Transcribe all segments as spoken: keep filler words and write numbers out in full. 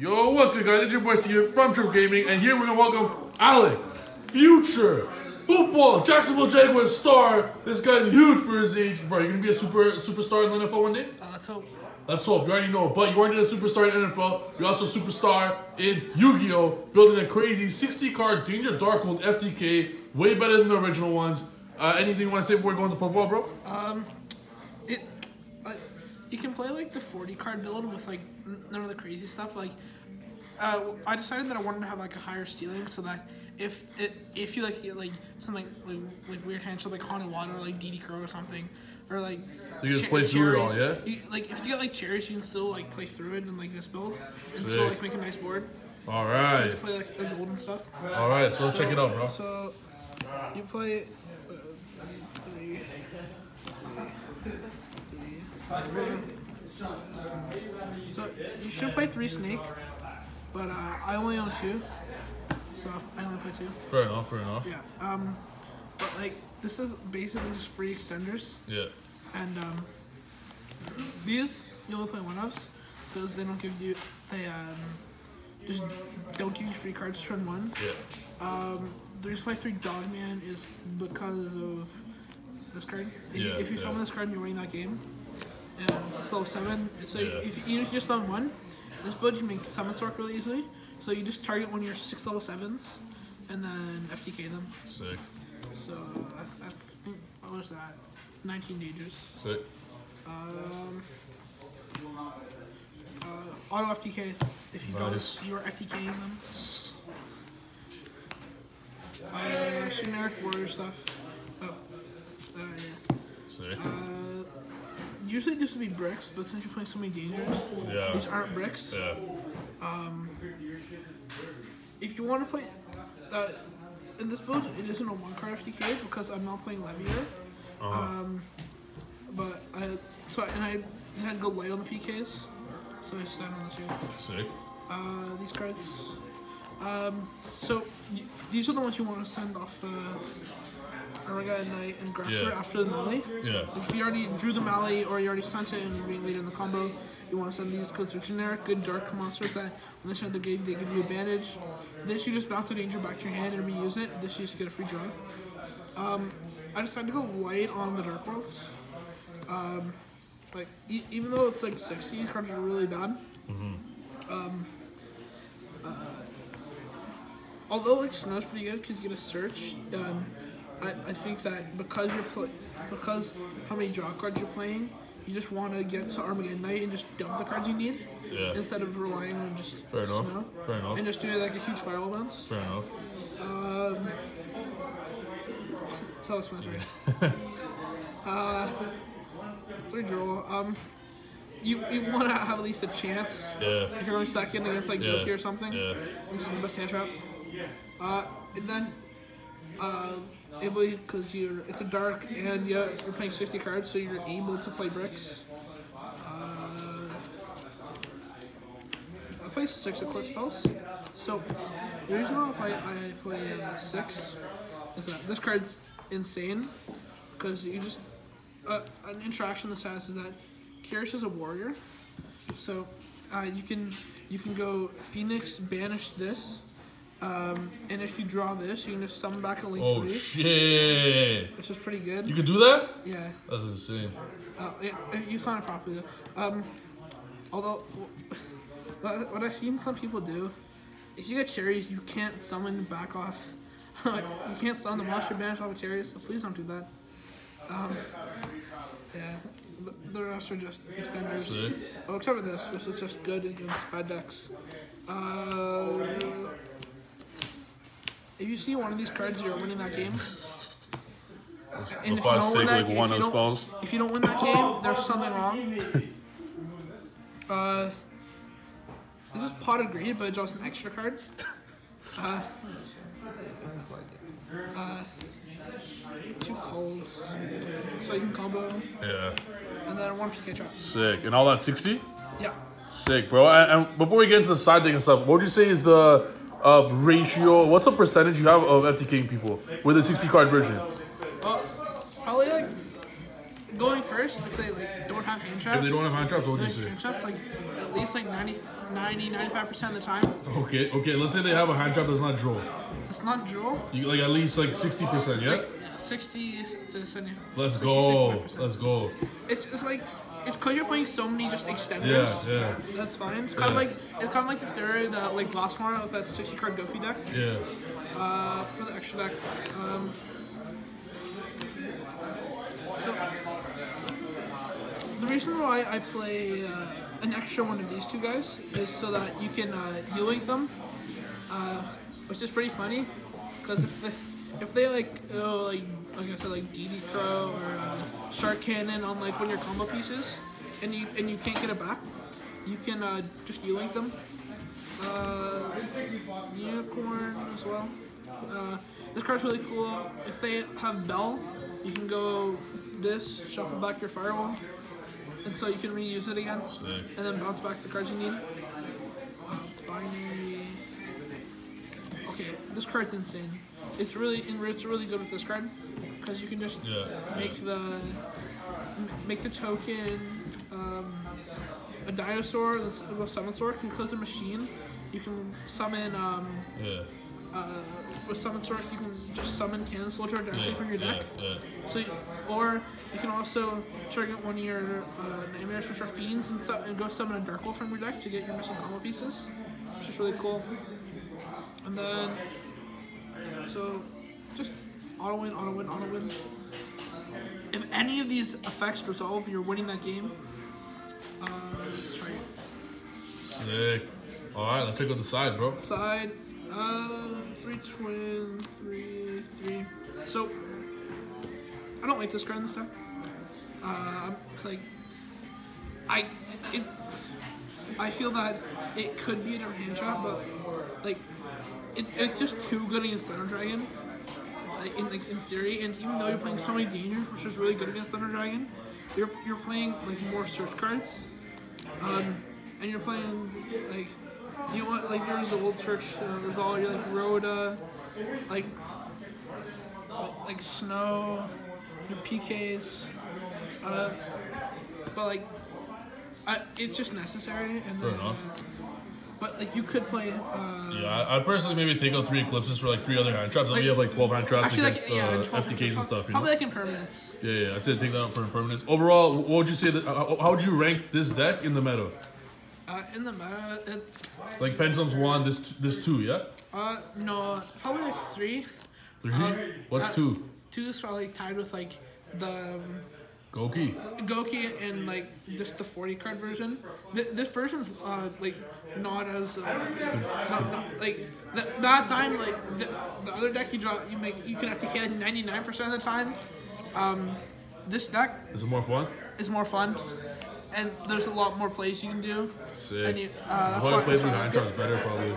Yo, what's good, guys? It's your boy C here from Trif Gaming, and here we're gonna welcome Alec, future football Jacksonville Jaguars star. This guy's huge for his age, bro. You're gonna be a super superstar in the N F L one day. Uh, let's hope. Let's hope. You already know, but you already did a superstar in the N F L. You're also a superstar in Yu-Gi-Oh, building a crazy sixty card Danger Dark World F T K, way better than the original ones. Uh, anything you want to say before going to Pro Bowl, bro? Um, it. Uh, you can play like the forty card build with like none of the crazy stuff. Like, uh, I decided that I wanted to have like a higher ceiling so that if it, if you like get like something like, like weird hand stuff like Haunted Water, or like D D Crow or something, or like so you just play through it all, yeah. You, like if you get like Cherries, you can still like play through it and like this build and still like make a nice board. All right. You can play like those old and stuff. All right, so, so check it out, bro. So you play. Uh, three, three, three, three. So you should play three snake, but uh, I only own two. So I only play two. Fair enough, fair enough. Yeah. Um, but like this is basically just free extenders. Yeah. And um, these you only play one ofs because they don't give you they um just don't give you free cards turn one. Yeah. Um, the reason why three Dogman is because of this card. If, yeah, you, if you yeah. summon this card, and you're winning that game. And it's level seven. So yeah. if you, even if you just summon one, this build you make Summon Sword really easily. So you just target one of your six level sevens, and then F T K them. Sick. So that's, that's what was that? Nineteen dangers. Sick. Um. Uh, auto F T K if you nice. Got you are F T K-ing them. Uh, generic warrior stuff. Oh. Uh, yeah. Sick. Uh, usually this would be bricks, but since you're playing so many dangers, yeah. these aren't bricks. Yeah. Um. If you want to play, uh, in this build, it isn't a one card F T K because I'm not playing Levier. Uh -huh. Um, but I so and I had to go light on the P Ks, so I stand on the two. Sick. Uh, these cards. Um, so y these are the ones you want to send off. Uh, Armageddon Knight and Grafter yeah. after the melee. Yeah. Like if you already drew the melee or you already sent it and you're being late in the combo. You want to send these because they're generic, good dark monsters that when they start the game, they give you advantage. This, you just bounce the danger back to your hand and reuse it. This, you just get a free draw. Um, I decided to go light on the Dark Worlds. Um, like, e even though it's like sixty, these cards are really bad. Mm-hmm. um, uh, although, like, Snow's pretty good because you get a search. Um, I, I think that because you're play because how many draw cards you're playing, you just want to get to Armageddon Knight and just dump the cards you need yeah. instead of relying on just Fair Snow. Enough. Fair enough. And just do like a huge Firewall bounce. Fair enough. Um, it's how expensive. uh, three draw. Um, you you want to have at least a chance. Yeah. If you're going second against like Goki yeah. or something. Yeah. This is the best hand trap. Uh, and then, uh. able because you're it's a dark and yeah you're playing sixty cards so you're able to play bricks. Uh, I play six Eclipse Spells. So the reason why I play I play uh, six is that this card's insane because you just uh, an interaction this has is that Kirish is a warrior, so uh, you can you can go Phoenix banish this. Um, and if you draw this, you can just summon back a Link three. Oh shit! Which is pretty good. You can do that? Yeah. That's insane. Uh, it, it, you summon it properly though. Um, although, what I've seen some people do, if you get Cherries, you can't summon back off. You can't summon the monster banish off of Cherries, so please don't do that. Um, yeah. The rest are just extenders. Sick. Oh, except for this, which is just good against bad decks. Uh... If you see one of these cards, you're winning that game. And if you don't win that game, if you don't win that game, there's something wrong. uh, this is Pot of Greed, but it draws an extra card. Uh, uh, two calls, so you can combo. Yeah. And then one P K trap. Sick. And all that sixty? Yeah. Sick, bro. And, and before we get into the side thing and stuff, what would you say is the of ratio, what's the percentage you have of F T K people with a sixty card version? Well, probably like going first, I'd say like door don't have hand traps. If they don't have hand traps, what do you say? Hand traps, like, at least like ninety, ninety, ninety-five percent of the time. Okay, okay, let's say they have a hand trap that's not draw. It's not draw? You, like, at least like sixty percent, yeah? Like, sixty to seventy. Let's go, let's go. It's just like, it's because you're playing so many just extenders. Yeah, yeah. That's fine. It's kind yeah. of like, it's kind of like the third, uh, like, Lost Mara with that sixty card Gofi deck. Yeah. Uh, for the extra deck, um... So, the reason why I play uh, an extra one of these two guys is so that you can uh, U-link them, uh, which is pretty funny, because if they, if they like, oh, like, like I said, like D D Crow or uh, Shark Cannon on like one of your combo pieces, and you and you can't get it back, you can uh, just U-link them. Uh, unicorn as well. Uh, this card's really cool. If they have Bell, you can go this, shuffle back your Firewall, and so you can reuse it again. Sick. And then bounce back the cards you need. Uh, binary. Okay, this card's insane. It's really, it's really good with this card because you can just yeah, make yeah. the make the token um, a dinosaur. That's go Summon Sword. You can close the machine. You can summon. Um, yeah. Uh, with Summon Sword, you can just summon Cannon Soldier directly yeah, from your deck. Yeah, yeah. So, you, or you can also trigger one of your uh, Nightmares, which are Fiends, and, su and go summon a Darkwall from your deck to get your missing combo pieces, which is really cool. And then, yeah, so just auto win, auto win, auto win. If any of these effects resolve, you're winning that game. Uh, that's right. Sick. All right, let's check out the side, bro. Side. Uh, three twin, three, three. So, I don't like this card in this deck. Uh, like, I, it, I feel that it could be a different hand shot, but, like, it, it's just too good against Thunder Dragon, like, in, like, in theory, and even though you're playing so many dangers, which is really good against Thunder Dragon, you're, you're playing, like, more search cards, um, and you're playing, like, you want, like, there's the old search, uh, there's all your, like, Rhoda, like, like, Snow, your P Ks, uh, but, like, I, it's just necessary, and Fair then, enough. Uh, but, like, you could play, uh... Yeah, I'd personally maybe take out three Eclipses for, like, three other hand traps, like, like we have, like, twelve hand traps against, like, yeah, uh, F T Ks and stuff, you probably, know? Like, impermanence. Yeah, yeah, I'd say take that out for impermanence. Overall, what would you say, that, uh, how would you rank this deck in the meta? Uh, in the meta, it's... Like, Pendulums one, this t this two, yeah? Uh, no, probably like three. Three? Um, What's uh, two? Two is probably tied with, like, the... Um, Goki. Uh, Goki and, like, just the forty card version. Th this version's, uh, like, not as... Uh, not, not, like, th that time, like, the, the other deck you draw, you make, you can have to hit ninety-nine percent of the time. Um, this deck... Is it more fun? It's more fun. And there's a lot more plays you can do. Sick. And you, uh, that's why play through hand traps better, probably.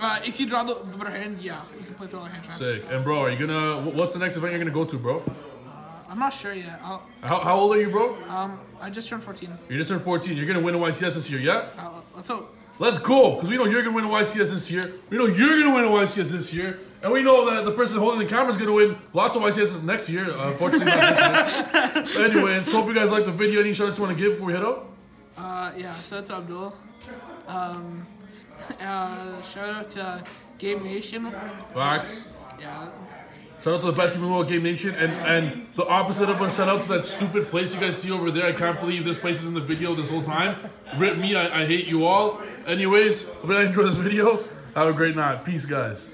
Uh, if you draw the better hand, yeah, you can play through all the hand traps. Sick. And bro, are you gonna? What's the next event you're gonna go to, bro? Uh, I'm not sure yet. I'll, how how old are you, bro? Um, I just turned fourteen. You just turned fourteen. You're gonna win a Y C S this year, yeah? Uh, let's hope. Let's go, because we know you're gonna win a Y C S this year. We know you're gonna win a Y C S this year. And we know that the person holding the camera is going to win lots of Y C Ss next year. Uh, unfortunately, not this year. Anyways, so hope you guys like the video. Any shout outs you want to give before we head out? Uh, yeah, shout out to Abdul. Um, uh, shout out to Game Nation. Facts. Yeah. Shout out to the best team in the world, Game Nation. And, and the opposite of a shout out to that stupid place you guys see over there. I can't believe this place is in the video this whole time. Rip me, I, I hate you all. Anyways, hope you guys enjoyed this video. Have a great night. Peace, guys.